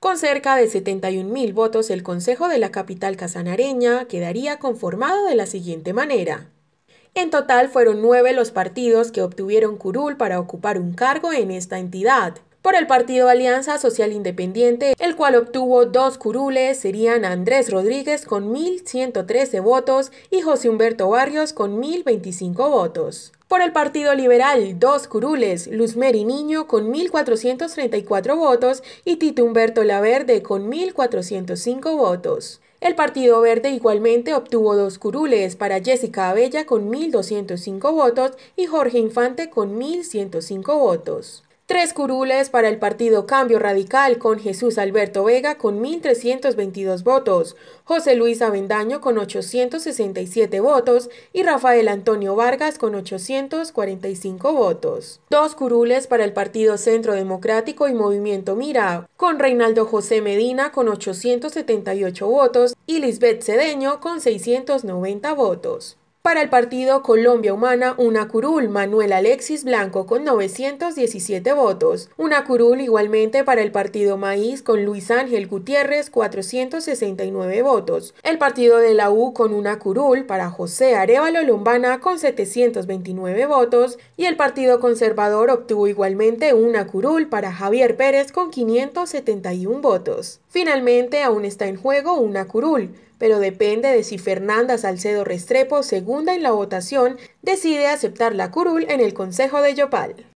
Con cerca de 71.000 votos, el Consejo de la capital casanareña quedaría conformado de la siguiente manera. En total fueron 9 los partidos que obtuvieron curul para ocupar un cargo en esta entidad. Por el partido Alianza Social Independiente, el cual obtuvo 2 curules, serían Andrés Rodríguez con 1.113 votos y José Humberto Barrios con 1.025 votos. Por el Partido Liberal, 2 curules, Luz Meri Niño con 1.434 votos y Tito Humberto La Verde con 1.405 votos. El Partido Verde igualmente obtuvo 2 curules para Jessica Abella con 1.205 votos y Jorge Infante con 1.105 votos. 3 curules para el partido Cambio Radical con Jesús Alberto Vega con 1.322 votos, José Luis Avendaño con 867 votos y Rafael Antonio Vargas con 845 votos. 2 curules para el partido Centro Democrático y Movimiento Mira con Reinaldo José Medina con 878 votos y Lisbeth Cedeño con 690 votos. Para el partido Colombia Humana, una curul, Manuel Alexis Blanco con 917 votos. Una curul igualmente para el partido Maíz con Luis Ángel Gutiérrez, 469 votos. El partido de la U con una curul para José Arevalo Lombana con 729 votos. Y el partido conservador obtuvo igualmente una curul para Javier Pérez con 571 votos. Finalmente, aún está en juego una curul, pero depende de si Fernanda Salcedo Restrepo, segunda en la votación, decide aceptar la curul en el Concejo de Yopal.